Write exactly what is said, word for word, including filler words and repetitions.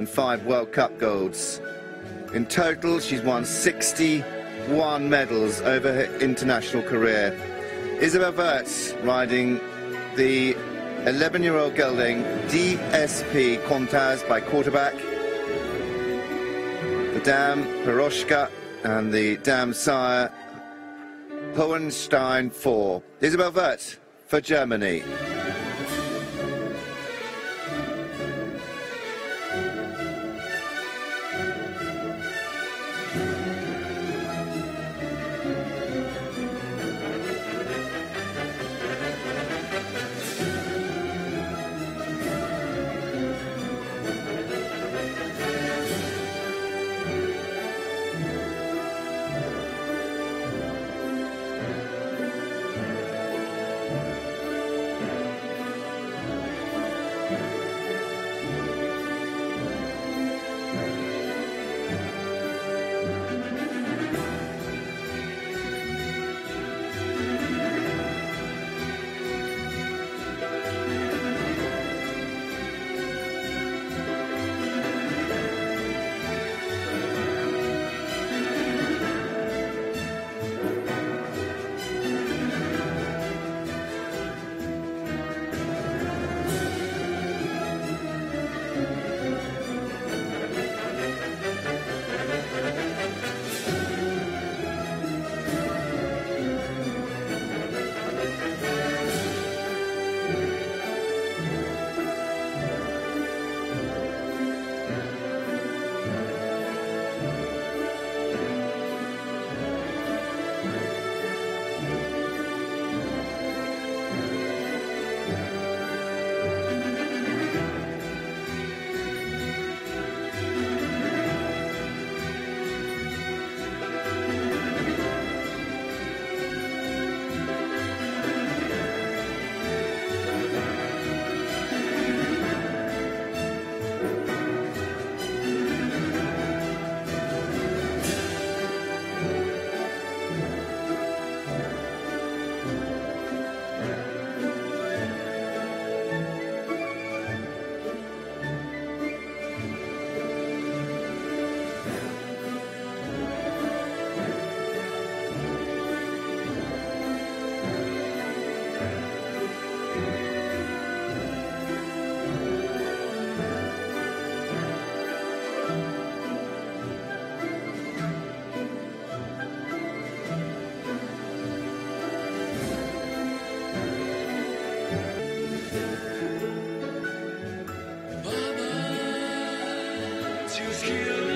and five World Cup golds. In total, she's won sixty-one medals over her international career. Isabell Werth riding the eleven-year-old gelding D S P Quantaz by quarterback. The dam Peroshka and the dam sire Hohenstein for Isabell Werth for Germany. Kill